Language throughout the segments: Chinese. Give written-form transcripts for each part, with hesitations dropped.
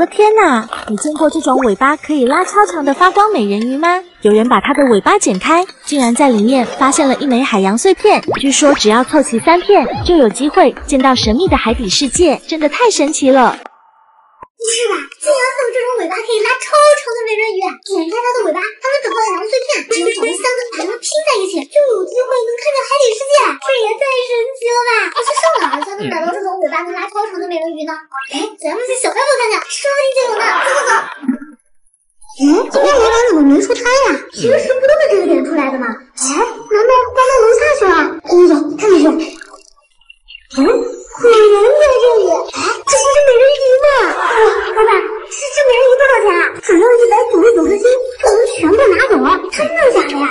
我的天哪！你见过这种尾巴可以拉超长的发光美人鱼吗？有人把它的尾巴剪开，竟然在里面发现了一枚海洋碎片。据说只要凑齐3片，就有机会见到神秘的海底世界，真的太神奇了！你看吧，竟然还有这种尾巴可以拉超长的美人鱼！剪开它的尾巴，它能找到海洋碎片，只要找到3个把它们拼在一起，就有机会能看到海底世界。这也太神奇了吧！而且上哪儿才能买到这种尾巴能拉超长的美人鱼呢？哎，咱们去小开口看看，说不定就有呢！走。 哎，今天老板怎么没出差呀？平时不都是这个点出来的吗？哎，难道搬到楼下去了？哎呦，看看去！嗯，美人在这里。哎，这是只美人鱼呢。哇，老板，这只美人鱼多少钱啊？只要199颗星，我们全部拿走啊！真的假的呀？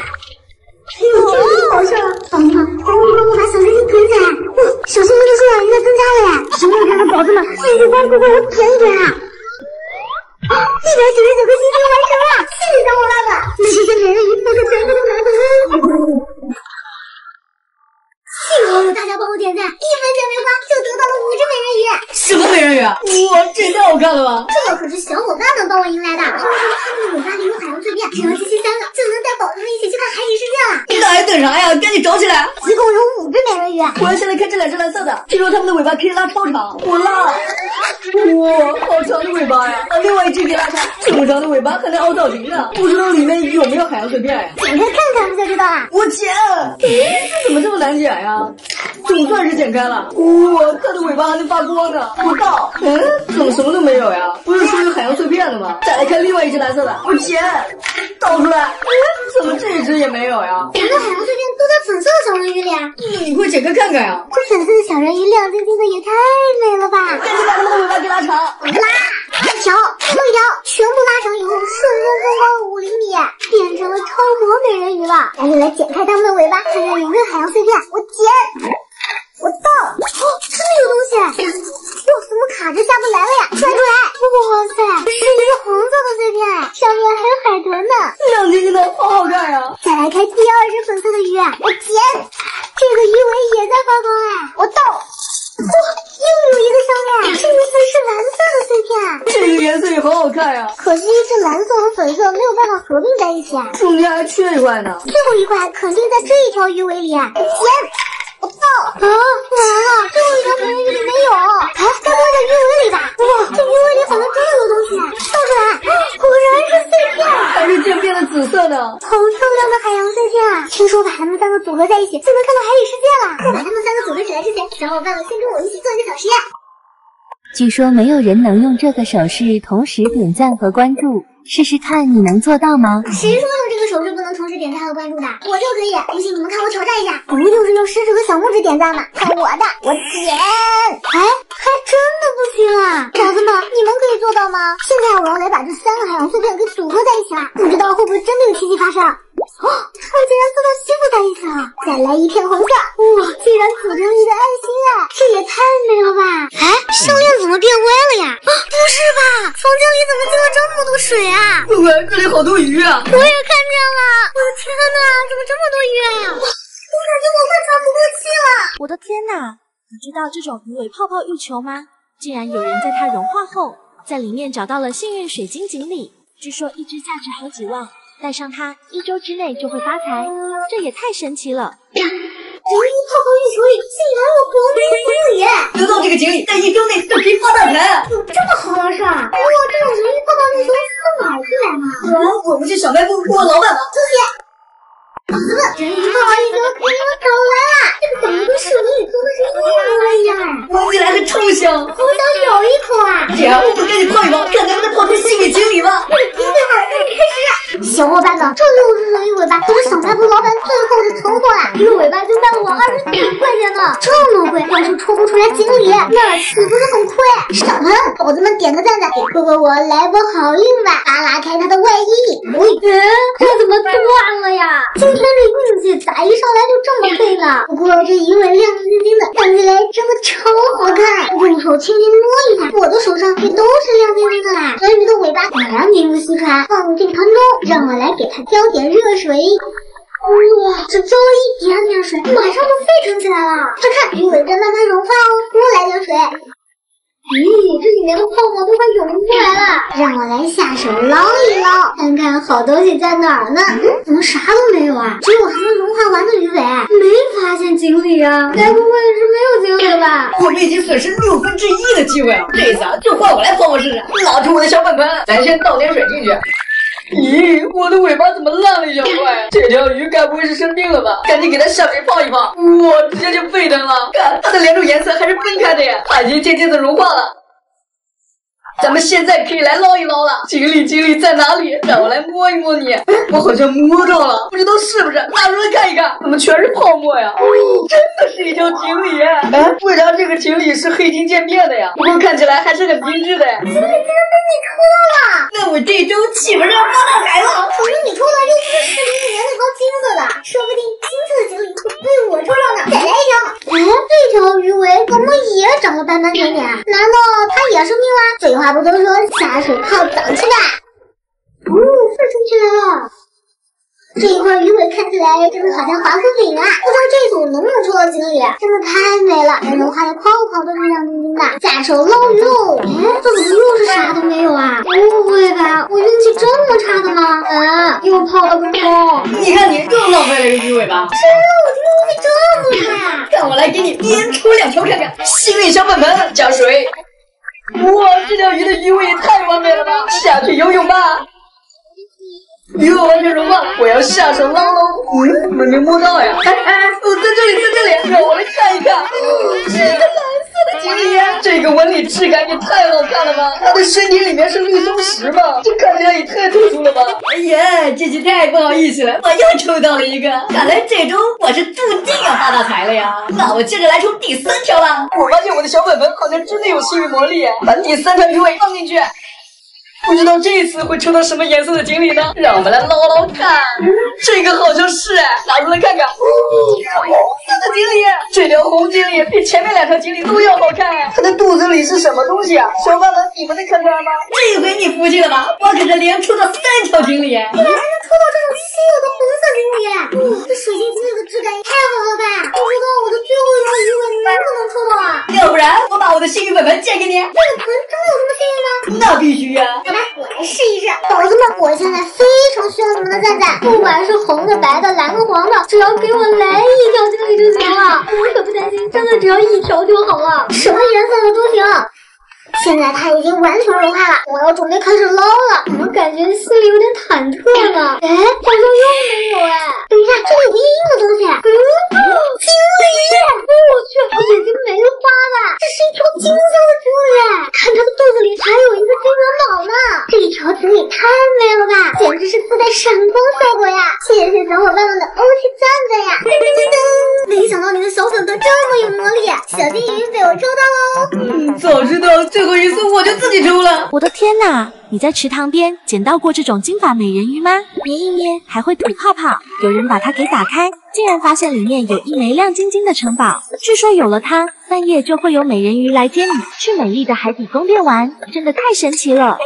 哎呦，这是好事啊！宝子们，赶紧帮我把小飞机囤起来。哇，小心翼翼数量一个增加了呀！什么？看看宝子们，这些光棍给我囤一囤啊！ 199颗星就完成了，谢谢小伙伴们。那这些美人鱼都是全部拿走了。幸好有大家帮我点赞，1分钱没花就得到了5只美人鱼。什么美人鱼？哇，这太好看了吧！这可是小伙伴们帮我赢来的。他们尾巴里有海洋碎片，只要集齐3个，就能带宝子们一起去看海底世界了。那还等啥呀？赶紧找起来！一共有5只美人鱼。我要先来看这2只蓝色的，听说它们的尾巴可以拉超长。我拉。 哇，好长的尾巴呀！把另外一只给拉开，这么长的尾巴还能凹到底呢，不知道里面有没有海洋碎片呀？打开看看就知道了。我天，这怎么这么难剪呀？总算是剪开了。哇，它的尾巴还能发光呢！我靠，嗯，怎么什么都没有呀？不是说有海洋碎片的吗？再来看另外一只蓝色的，我天，倒出来，怎么这一只也没有呀？两个海洋碎片都在粉色的小人鱼里啊！你快剪开看看呀！这粉色的小人鱼亮晶晶的，也太美了吧！赶紧把它们的尾巴。 拉长，一条，全部拉长以后，瞬间增高了5厘米，变成了超模美人鱼了。赶紧来剪开它们的尾巴，看看有没有海洋碎片。我剪，我倒，哦，真的有东西！哇，怎么卡着下不来了呀？拽出来！哇塞，是一个红色的碎片，上面还有海豚呢，亮晶晶的，好好看呀！再来开第2只粉色的鱼，我剪，这个鱼尾也在发光哎，我倒。 哇，又有一个项链，这一次是蓝色的碎片。这个颜色也好好看呀、啊，可惜这蓝色和粉色没有办法合并在一起啊，中间还缺一块呢。最后一块肯定在这一条鱼尾里啊！剪，我爆啊！完了，最后一条美人鱼里没有，哎，该不会在鱼尾里吧？哇，这鱼尾里好像真的有东西，倒出来，果然是碎片，还是渐变的紫色呢？好漂亮的海洋碎片啊！听说把它们3个组合在一起，就能看到海底世界了。快把它们3个组合起来之前。 小伙伴们，先跟我一起做一个小实验。据说没有人能用这个手势同时点赞和关注，试试看你能做到吗？谁说用这个手势不能同时点赞和关注的？我就可以，不信你们看我挑战一下。不就是用食指和小拇指点赞吗？看我的，我点。哎，还真的不行啊！崽子们，你们可以做到吗？现在我要来把这3个海洋碎片给组合在一起了，不知道会不会真的有奇迹发生。 哦，它竟然送到西部在一起了！再来一片红色，哇、哦，竟然组成一个爱心啊！这也太美了吧！哎，项链怎么变歪了呀？啊，不是吧？房间里怎么进了这么多水啊？乖乖，这里好多鱼啊！我也看见了，我的天哪，怎么这么多鱼呀、啊？我感觉我快喘不过气了！我的天哪，你知道这种鱼尾泡泡浴球吗？竟然有人在它融化后，在里面找到了幸运水晶锦鲤，据说一只价值好几万。 带上它，1周之内就会发财，这也太神奇了！人鱼泡泡浴球里竟然有黄金锦鲤，得到这个锦鲤，在1周内就可以发大财。有这么好玩的事儿？不过这种人鱼泡泡浴球从哪儿出来呢？我们是小卖部问老板吧。同学，人鱼泡泡浴球可以找来啦！这个长得跟水泥里做的是一模一样，闻起来还超香，好想咬一口啊！这样，我们赶紧泡一泡，看能不能泡出幸运锦鲤吧。 小伙伴们，这6只人鱼尾巴，我们小卖部老板最后的存货啦！一个尾巴就卖我29块钱呢，这么贵，要是抽不出来锦鲤，那岂不是很亏？上盆，宝子们点个赞赞，给哥哥我来波好运吧！扒拉开他的外衣，哎，它怎么断了呀？今天这运气咋一上来就这么背呢？不过这鱼尾亮晶晶的，看起来真的超好看，用手轻轻摸一下，我的手上也都是亮晶晶的啦。人鱼的尾巴果然名不虚传，放进盘中。 让我来给它浇点热水。哇，只浇了一点水，马上就沸腾起来了。快看，鱼尾在慢慢融化哦。多来点水。咦，这里面的泡沫都快涌出来了。让我来下手捞一捞，看看好东西在哪儿呢？怎么啥都没有啊？只有还没融化完的驴尾，没发现锦鲤啊？该不会是没有锦鲤吧？我们已经损失1/6的机会了，这次啊，就换我来泼我试试！拿出我的小粉盆，咱先倒点水进去。 咦，我的尾巴怎么烂了一小块？这条鱼该不会是生病了吧？赶紧给它下水泡一泡！哇，直接就沸腾了！看它的两种颜色还是分开的呀，它已经渐渐的融化了。咱们现在可以来捞一捞了。锦鲤，锦鲤在哪里？让我来摸一摸你。我好像摸到了，不知道是不是？拿出来看一看，怎么全是泡沫呀？真的是一条锦鲤！哎，为啥这个锦鲤是黑金渐变的呀？不过看起来还是很精致的呀。 你偷了？那我这周岂不是要发大财了？可是你偷到又不是市民颜色高金色的，说不定金色的锦鲤会被我抽到呢。再来一条。哎，这条鱼尾怎么也长得斑斑点点？难道它也生病了？废话不多说，下水泡澡去吧。哦，放出去了。 这一块鱼尾看起来真的好像华夫饼啊！不知道这组能不能抽到锦鲤，真的太美了，连融化的泡泡都是亮晶晶的。下手捞鱼喽！哎，这怎么又是啥都没有啊？不会吧，我运气这么差的吗？啊，又泡了个空！你看你更浪费了个鱼尾巴。是，我这个运气这么差。看我来给你连抽2条看看！幸运小粉盆加水。哇，这条鱼的鱼尾也太完美了吧！下去游泳吧。 鱼尾完全融化，我要下手捞喽！嗯，没摸到呀！哎，我在这里，在这里，让我来看一看。是一个蓝色的锦鲤，这个纹理质感也太好看了吧！它的身体里面是绿松石吧？这看起来也太特殊了吧！哎呀，这次太不好意思了，我又抽到了一个，看来这周我是注定要发大财了呀！那我接着来抽第3条了。我发现我的小粉盆好像真的有幸运魔力，把第3条鱼尾放进去。 不知道这次会抽到什么颜色的锦鲤呢？让我们来捞捞看。这个好像是哎，拿出来看看。红色的锦鲤，这条红锦鲤比前面2条锦鲤都要好看哎。它的肚子里是什么东西啊？小贩们，你们能看出来吗？这回你服气了吧？我可是连抽到3条锦鲤，竟然能抽到这种稀有的红色锦鲤！哇，这水晶锦鲤的质感也太好了吧！不知道我的最后一条鱼尾能不能抽到啊？要不然我把我的幸运粉盆借给你。这个盆真的有什么幸运吗？那必须呀！ 我来试一试，宝子们，我现在非常需要你们的赞赞，不管是红的、白的、蓝的、黄的，只要给我来1条锦鲤就行了，我可不担心，真的只要1条就好了，什么颜色的都行。现在它已经完全融化了，我要准备开始捞了，怎么感觉心里有点忐忑呢？哎，好像又没有哎，等一下，这里有硬硬的东西，锦鲤！我去，我眼睛没花了，这是一条金色的锦鲤，看它的肚子里还有一个金元宝呢。 这条锦鲤太美了吧，简直是自带闪光效果呀！谢谢小伙伴们的OT赞赞呀！没想到你的小粉盆这么有魔力，小金鱼被我抽到喽！早知道最后一次我就自己抽了。我的天哪！ 你在池塘边捡到过这种金发美人鱼吗？捏一捏还会吐泡泡。有人把它给打开，竟然发现里面有1枚亮晶晶的城堡。据说有了它，半夜就会有美人鱼来接你去美丽的海底宫殿玩，真的太神奇了。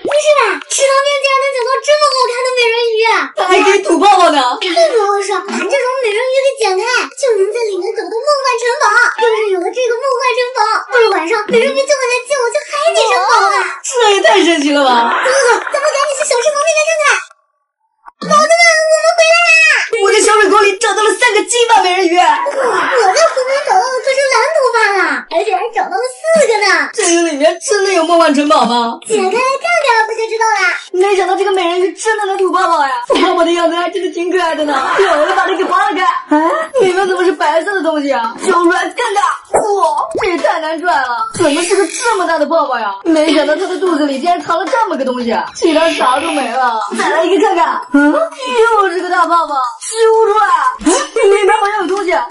不是吧？池塘边竟然能捡到这么好看的美人鱼，它还可以吐泡泡呢！这怎么回事？把这种美人鱼给剪开，就能在里面找到梦幻城堡。要是有了这个梦幻城堡，到了晚上美人鱼就会来接我去海底城堡了。这也太神奇了吧！咱们赶紧去小池塘那边看看。宝子们，我们回来啦！我在小水沟里找到了3个金发美人鱼，我在湖边找到了这只蓝头发了，而且还找到了4个呢。这个里面真的有梦幻城堡吗？剪开来看看。 我就知道啦！没想到这个美人鱼真的能吐泡泡呀，吐泡泡的样子还真的挺可爱的呢。让我来把它给划了开。哎，里面怎么是白色的东西啊？小软看看，哇，这也太难拽了，怎么是个这么大的泡泡呀？没想到它的肚子里竟然藏了这么个东西，其他啥都没了。再来一个看看，嗯，又是个大泡泡，揪出来，里面好像有东西。哇，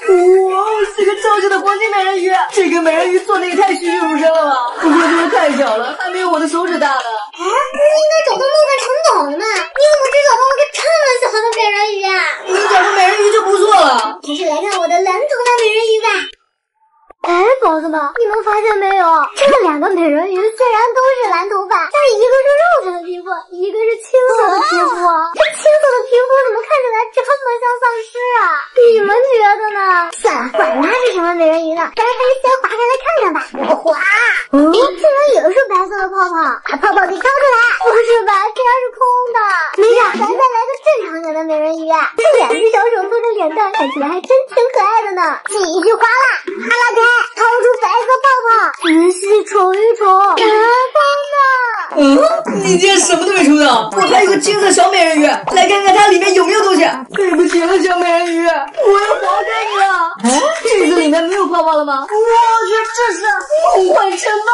是个超级的黄金美人鱼，这个美人鱼做的也太栩栩如生了吧？不过真的太小了，还没有我的手指大呢。 哎，不是应该找到梦幻城堡的吗？你怎么只找到了个这么小的美人鱼啊？你找个美人鱼就不错了。还是来看我的蓝头发美人鱼吧。哎，宝子们，你们发现没有？这2个美人鱼虽然都是蓝头发，但一个是肉色的皮肤，一个是青色的皮肤。这青色的皮肤怎么看起来这么像丧尸啊？你们觉得呢？算了，管它是什么美人鱼呢，咱还是先划开来看看吧。我划，竟然也是白色的泡泡，把泡泡。给烧出来！不是吧，这还是空的。没事，咱再来个正常点的美人鱼。这两只小手做成脸蛋，看起来还真挺可爱的呢。继续划拉，阿拉开，掏出白色泡泡，仔细瞅一瞅，成功了。嗯，你竟然什么都没抽到！我还有个金色小美人鱼，来看看它里面有没有东西。对不起了，小美人鱼，我要还给你了。哎，这个里面没有泡泡了吗？我去，这是梦幻城堡！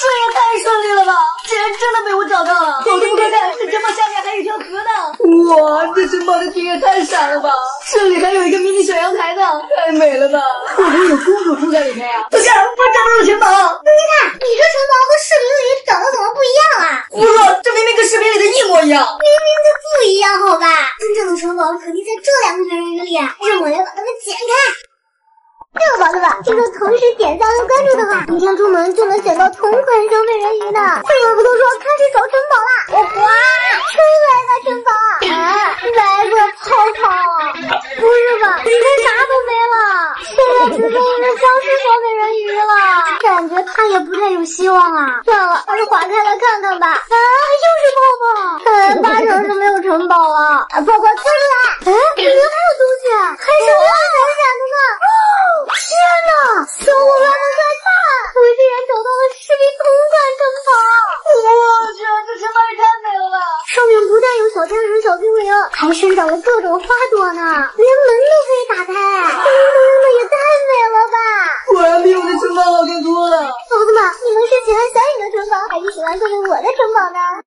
这也太顺利了吧！竟然真的被我找到了！走这么快看，这城堡下面还有一条河呢！哇，这城堡的景也太闪了吧！这里还有一个迷你小阳台呢，太美了吧！会不会有公主住在里面呀？不是，我找到了城堡！你看，你这城堡和视频里找的怎么不一样啊？我说，这明明跟视频里的一模一样！明明就不一样，好吧？真正的城堡肯定在这两个美人鱼里，让我来把它们剪开。这个宝贝们，听说同时点赞和关注的话，明天出门就能选到同款小美人鱼呢。废话不多说，开始找城堡啦！哇，真来个城堡啊！白色泡泡啊！不是吧，你看啥都没了，现在只剩一个消失小美人鱼了，感觉它也不太有希望啊。算了，还是划开来看看吧。啊，又是泡泡，看来八成是没有城堡了。泡泡跳出来，哎，里面还有东西，还是亮闪闪的呢。天哪！小伙伴们快看，我竟然找到了视频同款城堡！我去，这城堡也太美了吧！上面不但有小天使、小精灵，还生长了各种花朵呢，连门都可以打开。真的也太美了吧！果然比我的城堡好看多了。宝贝们，你们是喜欢小雨的城堡，还是喜欢送给我的城堡呢？